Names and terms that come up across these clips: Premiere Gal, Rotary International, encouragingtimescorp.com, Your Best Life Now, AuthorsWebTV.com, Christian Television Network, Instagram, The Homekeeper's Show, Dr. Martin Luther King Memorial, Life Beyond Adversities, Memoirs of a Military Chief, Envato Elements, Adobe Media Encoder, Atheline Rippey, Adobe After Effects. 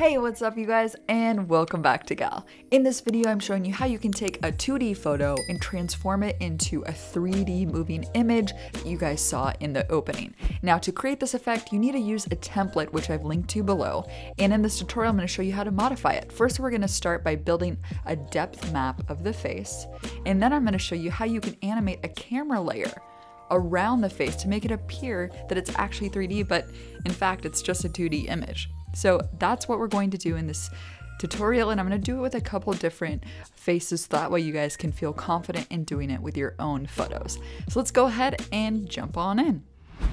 Hey, what's up you guys, and welcome back to Gal. In this video, I'm showing you how you can take a 2D photo and transform it into a 3D moving image that you guys saw in the opening. Now to create this effect, you need to use a template, which I've linked to below. And in this tutorial, I'm gonna show you how to modify it. First, we're gonna start by building a depth map of the face. And then I'm gonna show you how you can animate a camera layer around the face to make it appear that it's actually 3D, but in fact, it's just a 2D image. So that's what we're going to do in this tutorial, and I'm going to do it with a couple different faces, so that way you guys can feel confident in doing it with your own photos. So let's go ahead and jump on in.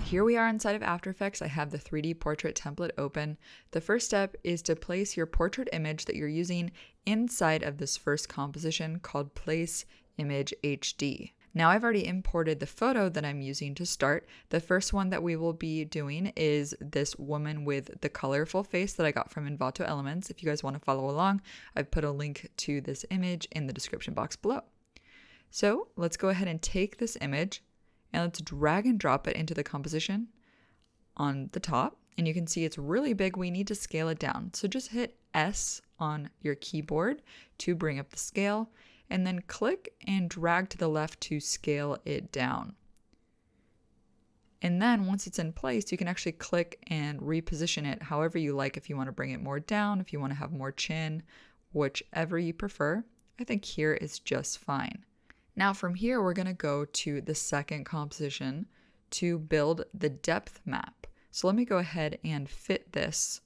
Here we are inside of After Effects. I have the 3D portrait template open. The first step is to place your portrait image that you're using inside of this first composition called Place Image HD. Now I've already imported the photo that I'm using to start. The first one that we will be doing is this woman with the colorful face that I got from Envato Elements. If you guys want to follow along, I've put a link to this image in the description box below. So let's go ahead and take this image and let's drag and drop it into the composition on the top. And you can see it's really big. We need to scale it down. So just hit S on your keyboard to bring up the scale, and then click and drag to the left to scale it down. And then once it's in place, you can actually click and reposition it however you like. If you want to bring it more down, if you want to have more chin, whichever you prefer. I think here is just fine. Now from here, we're going to go to the second composition to build the depth map. So let me go ahead and fit this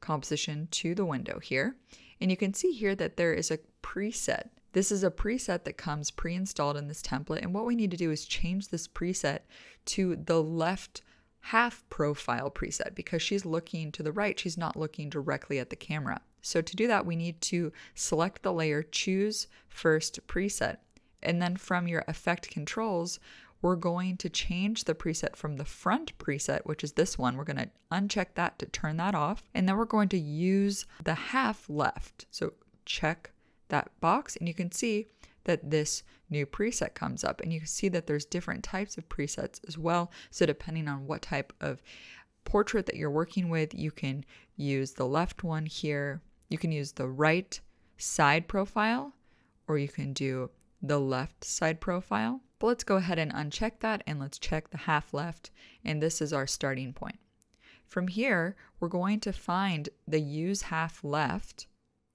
composition to the window here. And you can see here that there is a preset. This is a preset that comes pre-installed in this template, and what we need to do is change this preset to the left half profile preset, because she's looking to the right, she's not looking directly at the camera. So to do that, we need to select the layer, choose first preset, and then from your effect controls, we're going to change the preset from the front preset, which is this one. We're going to uncheck that to turn that off, and then we're going to use the half left. So check that box, and you can see that this new preset comes up, and you can see that there's different types of presets as well. So depending on what type of portrait that you're working with, you can use the left one here, you can use the right side profile, or you can do the left side profile. But let's go ahead and uncheck that, and let's check the half left, and this is our starting point. From here, we're going to find the use half left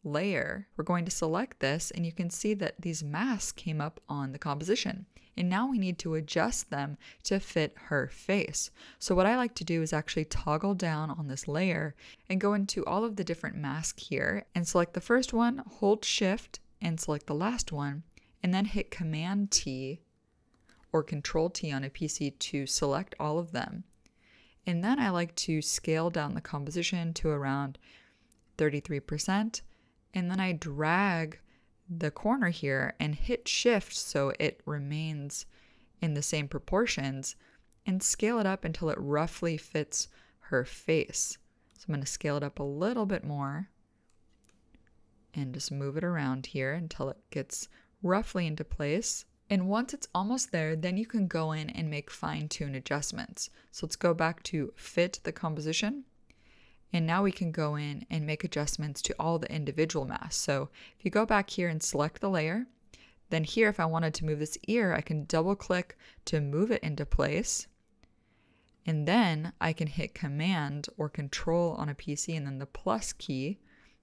layer, we're going to select this, and you can see that these masks came up on the composition, and now we need to adjust them to fit her face. So what I like to do is actually toggle down on this layer and go into all of the different masks here and select the first one, hold shift and select the last one, and then hit command T or control T on a PC to select all of them. And then I like to scale down the composition to around 33%. And then I drag the corner here and hit shift so it remains in the same proportions, and scale it up until it roughly fits her face. So I'm going to scale it up a little bit more and just move it around here until it gets roughly into place. And once it's almost there, then you can go in and make fine-tune adjustments. So let's go back to fit the composition. And now we can go in and make adjustments to all the individual masks. So if you go back here and select the layer, then here, if I wanted to move this ear, I can double click to move it into place. And then I can hit command or control on a PC and then the plus key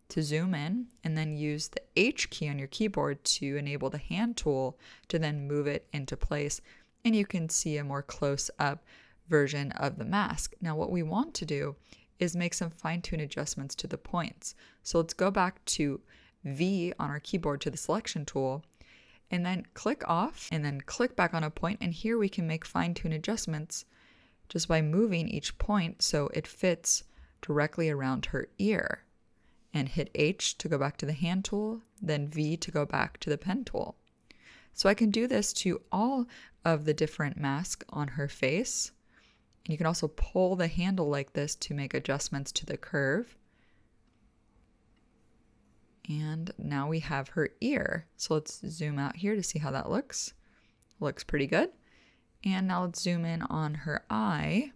to zoom in, and then use the H key on your keyboard to enable the hand tool to then move it into place. And you can see a more close up version of the mask. Now what we want to do is make some fine-tune adjustments to the points. So let's go back to V on our keyboard to the selection tool, and then click off, and then click back on a point, and here we can make fine-tune adjustments just by moving each point so it fits directly around her ear. And hit H to go back to the hand tool, then V to go back to the pen tool. So I can do this to all of the different masks on her face. You can also pull the handle like this to make adjustments to the curve. And now we have her ear. So let's zoom out here to see how that looks. Looks pretty good. And now let's zoom in on her eye.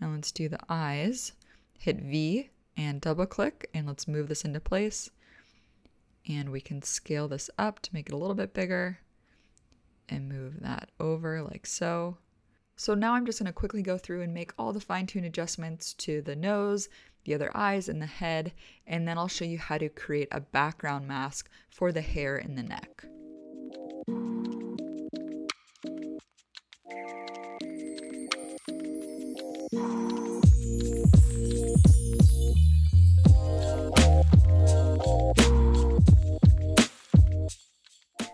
Now let's do the eyes. Hit V and double click, and let's move this into place. And we can scale this up to make it a little bit bigger and move that over like so. So now I'm just going to quickly go through and make all the fine-tuned adjustments to the nose, the other eyes, and the head, and then I'll show you how to create a background mask for the hair and the neck.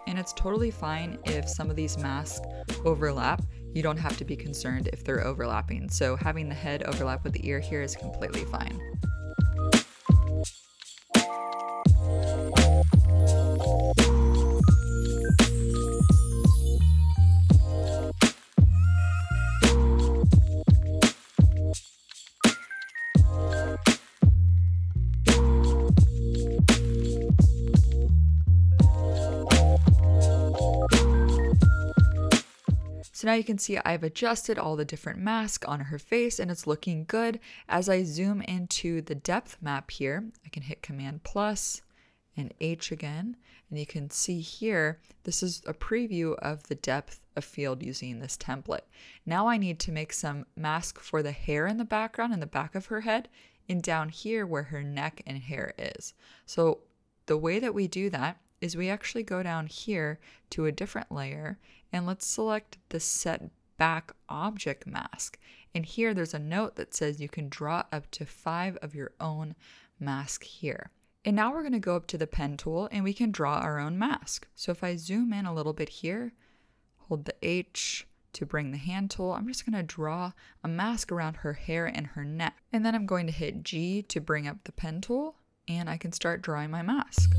And it's totally fine if some of these masks overlap. You don't have to be concerned if they're overlapping. So having the head overlap with the ear here is completely fine. So now you can see I've adjusted all the different masks on her face and it's looking good. As I zoom into the depth map here, I can hit Command plus and H again. And you can see here, this is a preview of the depth of field using this template. Now I need to make some mask for the hair in the background, in the back of her head, and down here where her neck and hair is. So the way that we do that is we actually go down here to a different layer and let's select the set back object mask. And here there's a note that says you can draw up to 5 of your own mask here. And now we're gonna go up to the pen tool and we can draw our own mask. So if I zoom in a little bit here, hold the H to bring the hand tool, I'm just gonna draw a mask around her hair and her neck. And then I'm going to hit G to bring up the pen tool and I can start drawing my mask.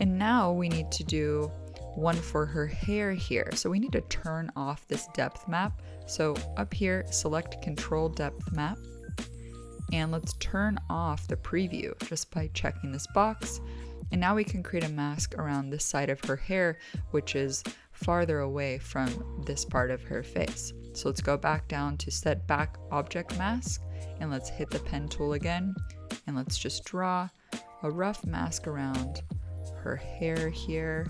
And now we need to do one for her hair here. So we need to turn off this depth map. So up here, select Control Depth Map. And let's turn off the preview just by checking this box. And now we can create a mask around this side of her hair, which is farther away from this part of her face. So let's go back down to Set Back Object Mask, and let's hit the pen tool again. And let's just draw a rough mask around her hair here.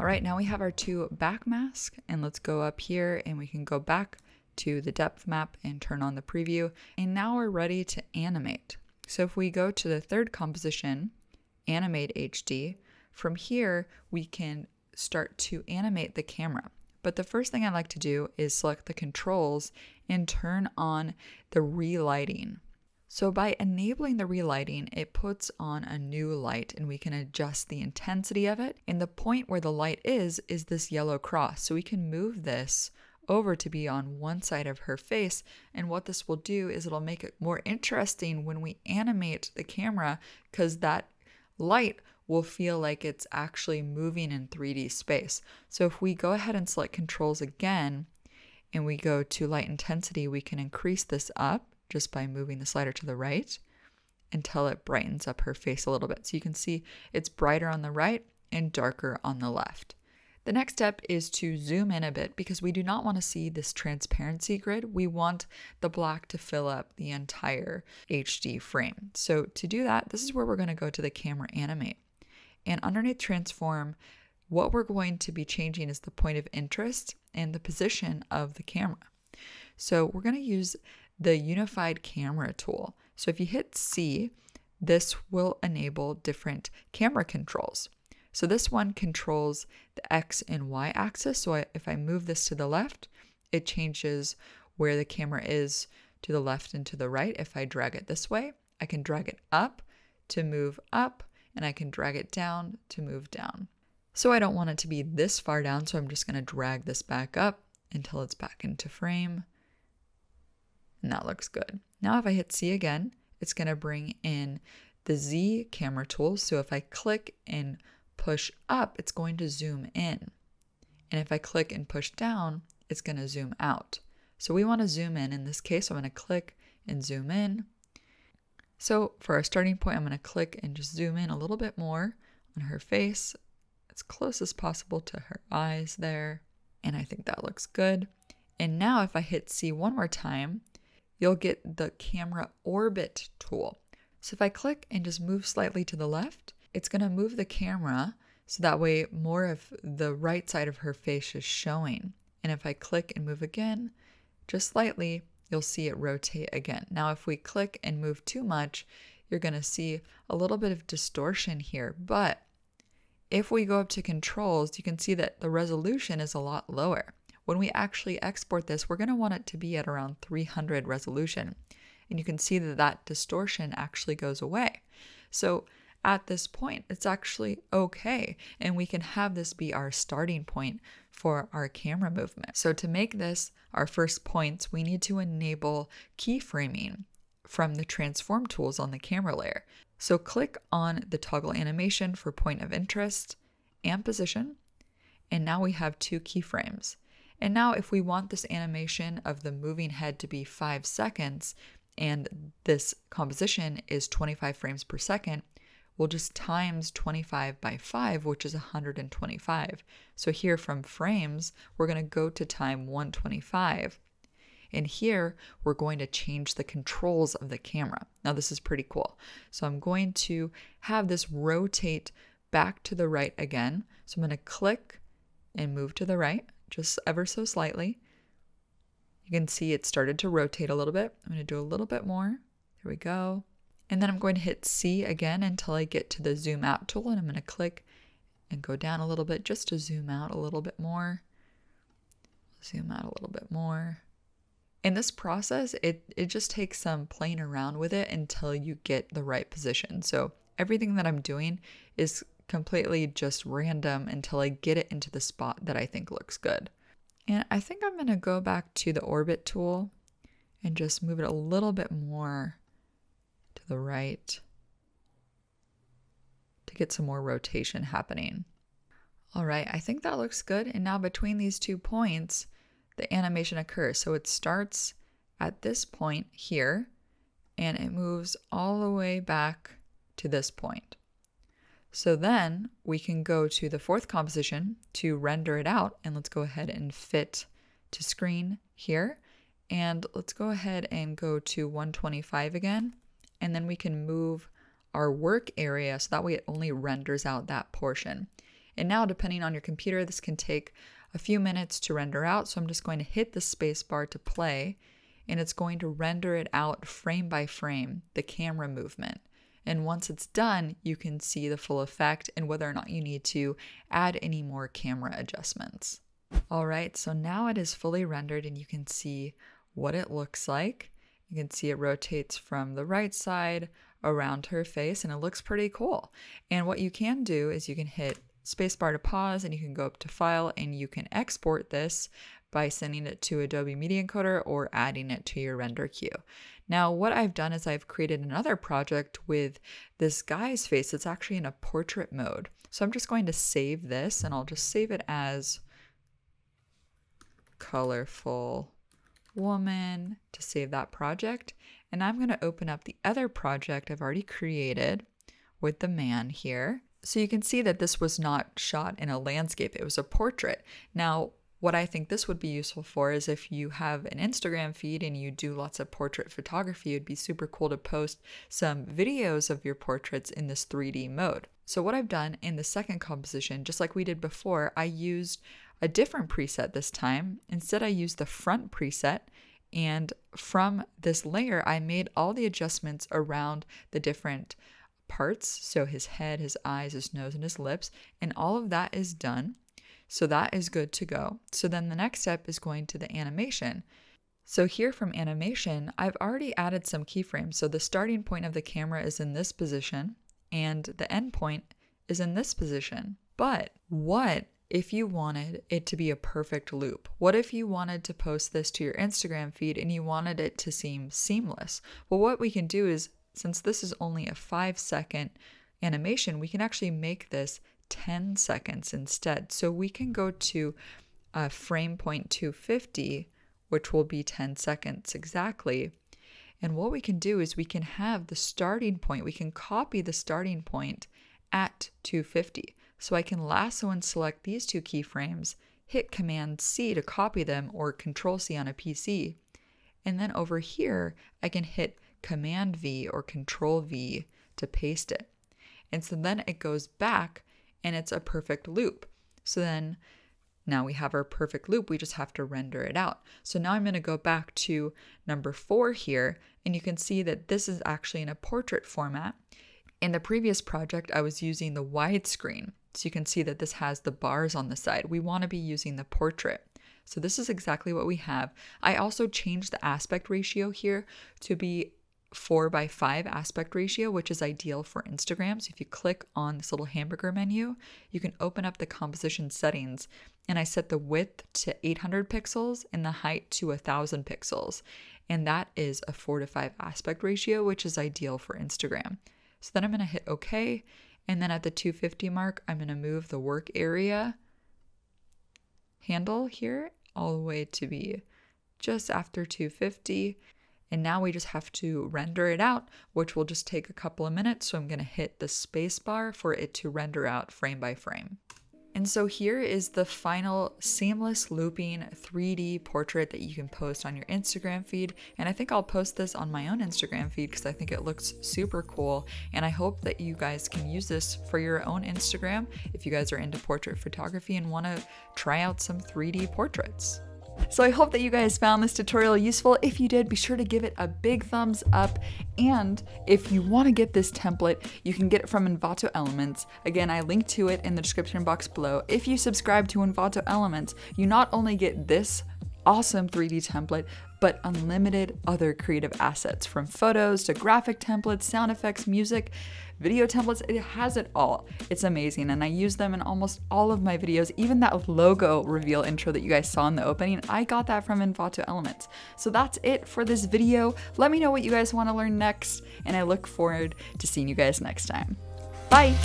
All right, now we have our two back masks, and let's go up here and we can go back to the depth map and turn on the preview. And now we're ready to animate. So if we go to the third composition, Animate HD, from here we can start to animate the camera. But the first thing I like to do is select the controls and turn on the relighting. So by enabling the relighting, it puts on a new light and we can adjust the intensity of it. And the point where the light is this yellow cross. So we can move this over to be on one side of her face. And what this will do is it'll make it more interesting when we animate the camera, because that light will feel like it's actually moving in 3D space. So if we go ahead and select controls again, and we go to light intensity, we can increase this up just by moving the slider to the right until it brightens up her face a little bit. So you can see it's brighter on the right and darker on the left. The next step is to zoom in a bit because we do not want to see this transparency grid. We want the black to fill up the entire HD frame. So to do that, this is where we're going to go to the camera animate. And underneath transform, what we're going to be changing is the point of interest and the position of the camera. So we're going to use the unified camera tool. So if you hit C, this will enable different camera controls. So this one controls the X and Y axis. So if I move this to the left, it changes where the camera is to the left and to the right. If I drag it this way, I can drag it up to move up, and I can drag it down to move down. So I don't want it to be this far down, so I'm just going to drag this back up until it's back into frame. And that looks good. Now if I hit C again, it's going to bring in the Z camera tool. So if I click and push up, it's going to zoom in. And if I click and push down, it's going to zoom out. So we want to zoom in this case. I'm going to click and zoom in. So for our starting point, I'm going to click and just zoom in a little bit more on her face, as close as possible to her eyes there. And I think that looks good. And now if I hit C one more time, you'll get the camera orbit tool. So if I click and just move slightly to the left, it's going to move the camera so that way more of the right side of her face is showing. And if I click and move again, just slightly, you'll see it rotate again. Now, if we click and move too much, you're going to see a little bit of distortion here. But if we go up to controls, you can see that the resolution is a lot lower. When we actually export this, we're going to want it to be at around 300 resolution. And you can see that that distortion actually goes away. So at this point, it's actually okay. And we can have this be our starting point for our camera movement. So to make this our first points, we need to enable keyframing from the transform tools on the camera layer. So click on the toggle animation for point of interest and position. And now we have two keyframes. And now if we want this animation of the moving head to be 5 seconds, and this composition is 25 frames per second, we'll just times 25 by 5, which is 125. So here from frames, we're going to go to time 125. And here, we're going to change the controls of the camera. Now, this is pretty cool. So I'm going to have this rotate back to the right again. So I'm going to click and move to the right, just ever so slightly. You can see it started to rotate a little bit. I'm going to do a little bit more. There we go. And then I'm going to hit C again until I get to the zoom out tool, and I'm going to click and go down a little bit just to zoom out a little bit more. Zoom out a little bit more. In this process, it just takes some playing around with it until you get the right position. So everything that I'm doing is completely just random until I get it into the spot that I think looks good. And I think I'm going to go back to the orbit tool and just move it a little bit more to the right to get some more rotation happening. All right, I think that looks good. And now between these two points, the animation occurs. So it starts at this point here, and it moves all the way back to this point. So then we can go to the fourth composition to render it out. And let's go ahead and fit to screen here. And let's go ahead and go to 125 again. And then we can move our work area so that way it only renders out that portion. And now, depending on your computer, this can take a few minutes to render out. So I'm just going to hit the space bar to play, and it's going to render it out frame by frame, the camera movement. And once it's done, you can see the full effect and whether or not you need to add any more camera adjustments. All right, so now it is fully rendered and you can see what it looks like. You can see it rotates from the right side around her face, and it looks pretty cool. And what you can do is you can hit spacebar to pause, and you can go up to File, and you can export this by sending it to Adobe Media Encoder or adding it to your render queue. Now, what I've done is I've created another project with this guy's face. It's actually in a portrait mode. So I'm just going to save this, and I'll just save it as colorful woman to save that project. And I'm going to open up the other project I've already created with the man here. So you can see that this was not shot in a landscape. It was a portrait. Now, what I think this would be useful for is if you have an Instagram feed and you do lots of portrait photography, it'd be super cool to post some videos of your portraits in this 3D mode. So what I've done in the second composition, just like we did before, I used a different preset this time. Instead, I used the front preset, and from this layer, I made all the adjustments around the different parts. So his head, his eyes, his nose, and his lips, and all of that is done. So that is good to go. So then the next step is going to the animation. So here from animation, I've already added some keyframes. So the starting point of the camera is in this position, and the end point is in this position. But what if you wanted it to be a perfect loop? What if you wanted to post this to your Instagram feed and you wanted it to seem seamless? Well, what we can do is since this is only a 5-second animation, we can actually make this 10 seconds instead. So we can go to frame point 250, which will be 10 seconds exactly. And what we can do is we can have the starting point, we can copy the starting point at 250. So I can lasso and select these two keyframes, hit Command C to copy them or Control C on a PC. And then over here, I can hit Command V or Control V to paste it. And so then it goes back and it's a perfect loop. So then now we have our perfect loop, we just have to render it out. So now I'm going to go back to number 4 here, and you can see that this is actually in a portrait format. In the previous project, I was using the widescreen. So you can see that this has the bars on the side. We want to be using the portrait. So this is exactly what we have. I also changed the aspect ratio here to be 4:5 aspect ratio, which is ideal for Instagram. So if you click on this little hamburger menu, you can open up the composition settings, and I set the width to 800 pixels and the height to 1000 pixels. And that is a 4:5 aspect ratio, which is ideal for Instagram. So then I'm going to hit OK. And then at the 250 mark, I'm going to move the work area handle here all the way to be just after 250. And now we just have to render it out, which will just take a couple of minutes. So I'm going to hit the space bar for it to render out frame by frame. And so here is the final seamless looping 3D portrait that you can post on your Instagram feed. And I think I'll post this on my own Instagram feed because I think it looks super cool. And I hope that you guys can use this for your own Instagram if you guys are into portrait photography and want to try out some 3D portraits. So I hope that you guys found this tutorial useful. If you did, be sure to give it a big thumbs up. And if you want to get this template, you can get it from Envato Elements. Again, I link to it in the description box below. If you subscribe to Envato Elements, you not only get this awesome 3D template, but unlimited other creative assets, from photos to graphic templates, sound effects, music, video templates. It has it all. It's amazing, and I use them in almost all of my videos. Even that logo reveal intro that you guys saw in the opening, I got that from Envato Elements. So that's it for this video. Let me know what you guys want to learn next, and I look forward to seeing you guys next time. Bye!